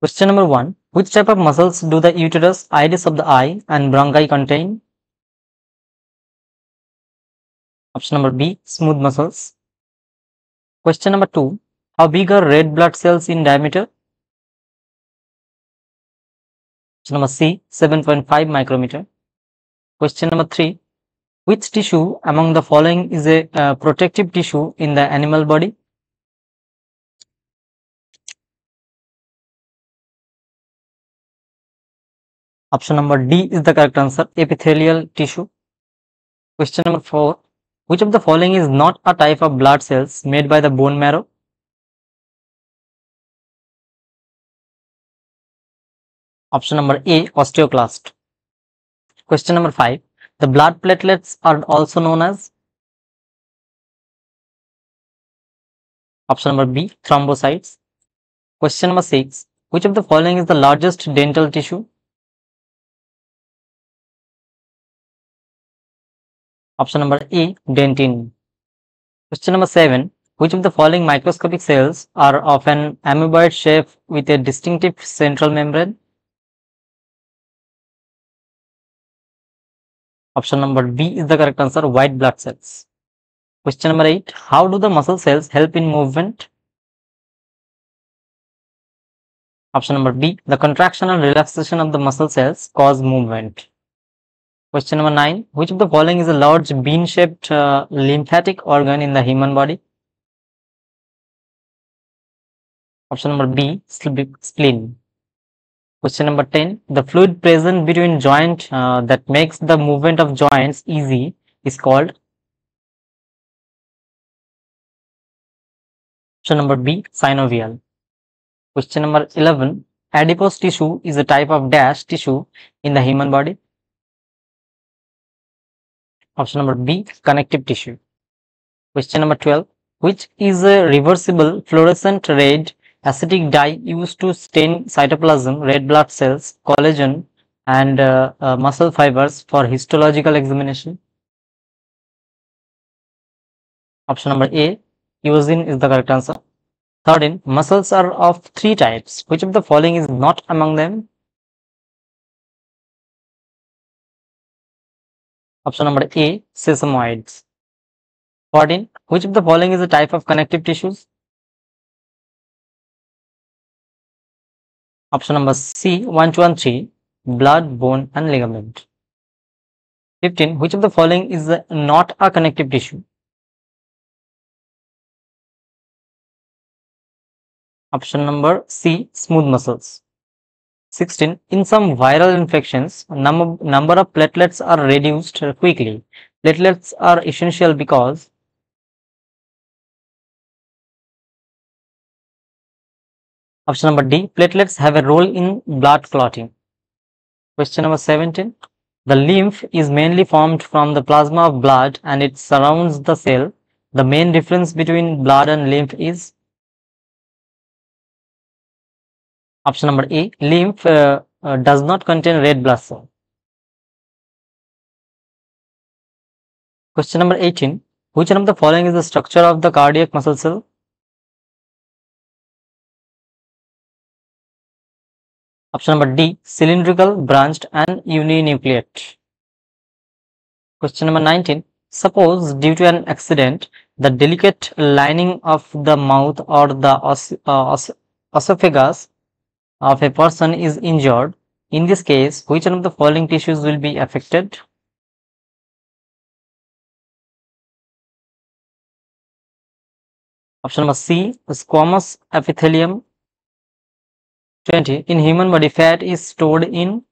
Question number 1. Which type of muscles do the uterus, iris of the eye and bronchi contain? Option number B. Smooth muscles. Question number 2. How big are red blood cells in diameter? Question number C. 7.5 micrometer. Question number 3. Which tissue among the following is a protective tissue in the animal body? Option number D is the correct answer, epithelial tissue. Question number 4. Which of the following is not a type of blood cells made by the bone marrow? Option number A, osteoclast. Question number 5. The blood platelets are also known as? Option number B, thrombocytes. Question number 6. Which of the following is the largest dental tissue? Option number A, dentin. Question number 7. Which of the following microscopic cells are of an amoeboid shape with a distinctive central membrane? Option number B is the correct answer, white blood cells. Question number 8. How do the muscle cells help in movement? Option number B. The contraction and relaxation of the muscle cells cause movement. Question number 9. Which of the following is a large bean-shaped lymphatic organ in the human body? Option number B, spleen. Question number 10. The fluid present between joint that makes the movement of joints easy is called? Option number B, synovial. Question number 11. Adipose tissue is a type of dash tissue in the human body? Option number B, connective tissue. Question number 12. Which is a reversible fluorescent red acetic dye used to stain cytoplasm, red blood cells, collagen and muscle fibers for histological examination? Option number A, Eosin is the correct answer. 13. Muscles are of 3 types. Which of the following is not among them? Option number A, sesamoids. 14. Which of the following is a type of connective tissues? Option number C, 1, 2, and 3, blood, bone and ligament. 15. Which of the following is not a connective tissue? Option number C, smooth muscles. 16. In some viral infections, number of platelets are reduced quickly. Platelets are essential because? Option number D, platelets have a role in blood clotting. Question number 17. The lymph is mainly formed from the plasma of blood and it surrounds the cell. The main difference between blood and lymph is? Option number A, lymph does not contain red blood cell. Question number 18. Which one of the following is the structure of the cardiac muscle cell? Option number D, cylindrical, branched and uninucleate. Question number 19. Suppose due to an accident, the delicate lining of the mouth or the esophagus of a person is injured. In this case, which one of the following tissues will be affected? Option number C, squamous epithelium. 20. In human body, fat is stored in?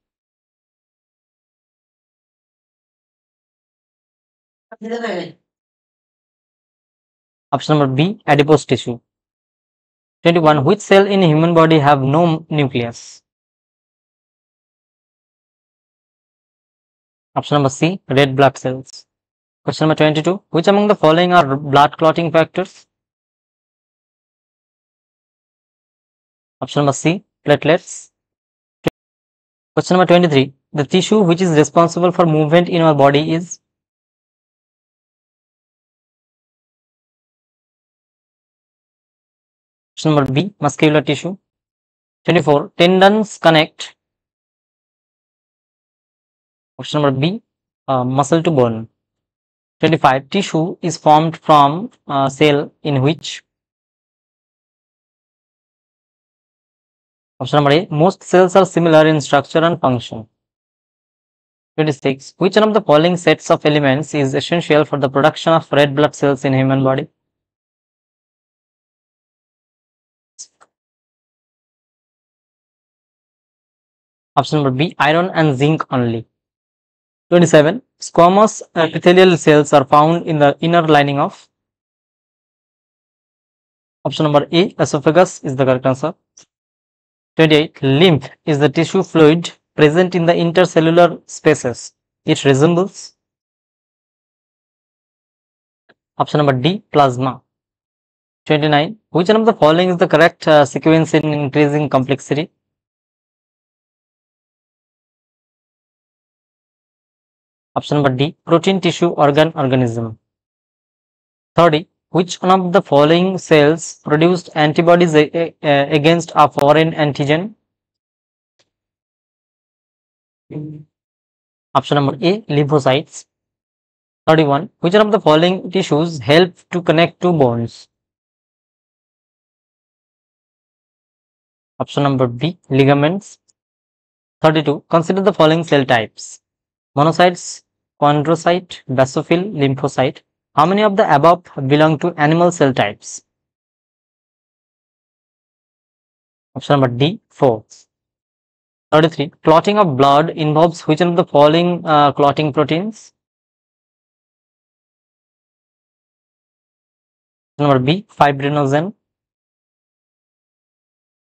Option number B, adipose tissue. 21. Which cell in human body have no nucleus? Option number C, red blood cells. Question number 22. Which among the following are blood clotting factors? Option number C, platelets. Question number 23. The tissue which is responsible for movement in our body is? Option number B, muscular tissue. 24. Tendons connect. Option number B, muscle to bone. 25. Tissue is formed from cell in which? Option number A, most cells are similar in structure and function. 26. Which one of the following sets of elements is essential for the production of red blood cells in human body? Option number B, iron and zinc only. 27. Squamous epithelial cells are found in the inner lining of? Option number A, esophagus is the correct answer. 28. Lymph is the tissue fluid present in the intercellular spaces. It resembles? Option number D, plasma. 29. Which one of the following is the correct sequence in increasing complexity? Option number D, protein, tissue, organ, organism. 30. Which one of the following cells produced antibodies against a foreign antigen? Option number A, lymphocytes. 31. Which one of the following tissues help to connect two bones? Option number B, ligaments. 32. Consider the following cell types: monocytes, chondrocyte, basophil, lymphocyte. How many of the above belong to animal cell types? Option number D, 4. 33. Clotting of blood involves which of the following clotting proteins? Number B, fibrinogen.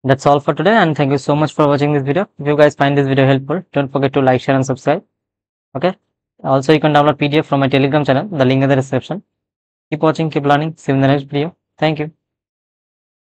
That's all for today, and thank you so much for watching this video. If you guys find this video helpful, don't forget to like, share and subscribe. Okay. Also, you can download PDF from my Telegram channel. The link in the description. Keep watching, keep learning. See you in the next video. Thank you.